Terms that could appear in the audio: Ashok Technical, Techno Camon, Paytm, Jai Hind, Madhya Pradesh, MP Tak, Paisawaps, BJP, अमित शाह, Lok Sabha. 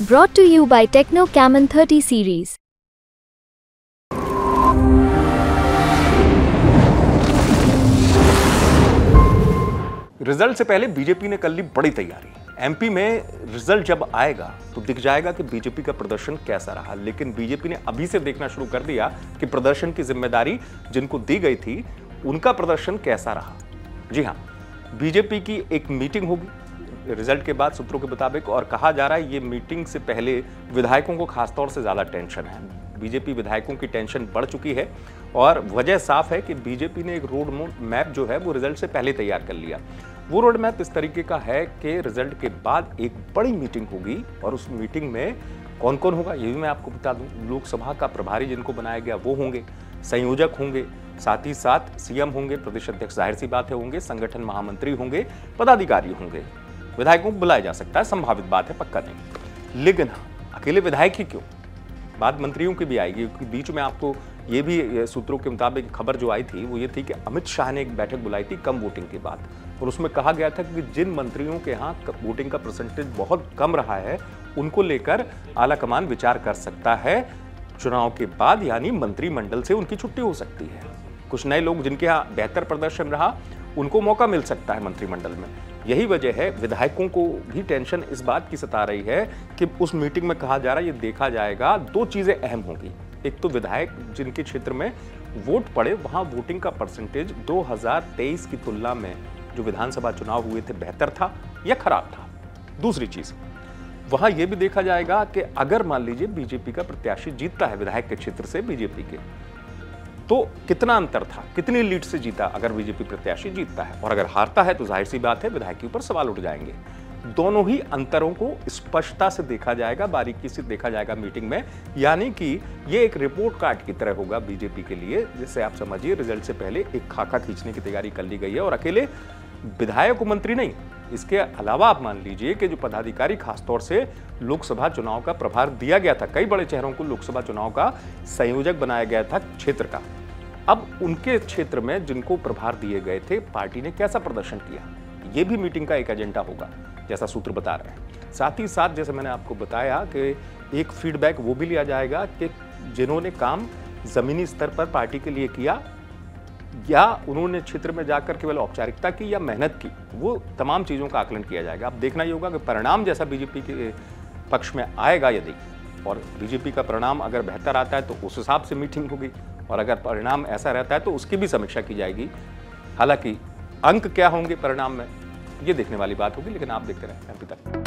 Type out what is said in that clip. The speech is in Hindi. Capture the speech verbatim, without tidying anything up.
Brought to you by Techno Camon thirty series। Result से पहले बीजेपी ने कर ली बड़ी तैयारी। एमपी में रिजल्ट जब आएगा तो दिख जाएगा कि बीजेपी का प्रदर्शन कैसा रहा, लेकिन बीजेपी ने अभी से देखना शुरू कर दिया कि प्रदर्शन की जिम्मेदारी जिनको दी गई थी उनका प्रदर्शन कैसा रहा। जी हाँ, बीजेपी की एक मीटिंग होगी रिजल्ट के बाद सूत्रों के मुताबिक, और कहा जा रहा है ये मीटिंग से पहले विधायकों को खासतौर से ज़्यादा टेंशन है। बीजेपी विधायकों की टेंशन बढ़ चुकी है और वजह साफ है कि बीजेपी ने एक रोड मैप जो है वो रिजल्ट से पहले तैयार कर लिया। वो रोड मैप इस तरीके का है कि रिजल्ट के बाद एक बड़ी मीटिंग होगी और उस मीटिंग में कौन कौन होगा ये भी मैं आपको बता दूँ। लोकसभा का प्रभारी जिनको बनाया गया वो होंगे, संयोजक होंगे, साथ ही साथ सीएम होंगे, प्रदेश अध्यक्ष जाहिर सी बात है होंगे, संगठन महामंत्री होंगे, पदाधिकारी होंगे। विधायकों को बुलाया जा सकता है, संभावित बात है, पक्का नहीं। लेकिन अकेले विधायक ही क्यों, बात मंत्रियों की भी आएगी। क्योंकि बीच में आपको ये भी सूत्रों के मुताबिक खबर जो आई थी वो ये थी कि अमित शाह ने एक बैठक बुलाई थी कम वोटिंग के बाद, और उसमें कहा गया था कि जिन मंत्रियों के यहाँ वोटिंग का परसेंटेज बहुत कम रहा है उनको लेकर आलाकमान विचार कर सकता है। चुनाव के बाद यानी मंत्रिमंडल से उनकी छुट्टी हो सकती है। कुछ नए लोग जिनके यहाँ बेहतर प्रदर्शन रहा उनको मौका मिल सकता है मंत्रिमंडल में। यही वजह है विधायकों को भी टेंशन इस बात की सता रही है कि उस मीटिंग में कहा जा रहा है ये देखा जाएगा। दो चीज़ें अहम होंगी, एक तो विधायक जिनके क्षेत्र में वोट पड़े वहाँ वोटिंग का परसेंटेज दो हज़ार तेईस की तुलना में जो विधानसभा चुनाव हुए थे बेहतर था या खराब था। दूसरी चीज़ वहाँ ये भी देखा जाएगा कि अगर मान लीजिए बीजेपी का प्रत्याशी जीतता है विधायक के क्षेत्र से बीजेपी के, तो कितना अंतर था, कितनी लीड से जीता अगर बीजेपी प्रत्याशी जीतता है, और अगर हारता है तो जाहिर सी बात है विधायक के ऊपर सवाल उठ जाएंगे। दोनों ही अंतरों को स्पष्टता से देखा जाएगा, बारीकी से देखा जाएगा मीटिंग में। यानी कि ये एक रिपोर्ट कार्ड की तरह होगा बीजेपी के लिए, जिससे आप समझिए रिजल्ट से पहले एक खाका खींचने की तैयारी कर ली गई है। और अकेले विधायक और मंत्री नहीं, इसके अलावा आप मान लीजिए कि जो पदाधिकारी खासतौर से लोकसभा चुनाव का प्रभार दिया गया था, कई बड़े चेहरों को लोकसभा चुनाव का संयोजक बनाया गया था क्षेत्र का, अब उनके क्षेत्र में जिनको प्रभार दिए गए थे पार्टी ने कैसा प्रदर्शन किया, ये भी मीटिंग का एक एजेंडा होगा जैसा सूत्र बता रहे हैं। साथ ही साथ जैसे मैंने आपको बताया कि एक फीडबैक वो भी लिया जाएगा कि जिन्होंने काम जमीनी स्तर पर पार्टी के लिए किया या उन्होंने क्षेत्र में जाकर केवल औपचारिकता की या मेहनत की, वो तमाम चीज़ों का आकलन किया जाएगा। अब देखना ही होगा कि परिणाम जैसा बीजेपी के पक्ष में आएगा यदि, और बीजेपी का परिणाम अगर बेहतर आता है तो उस हिसाब से मीटिंग होगी, और अगर परिणाम ऐसा रहता है तो उसकी भी समीक्षा की जाएगी। हालांकि अंक क्या होंगे परिणाम में ये देखने वाली बात होगी, लेकिन आप देखते रहें एमपी तक।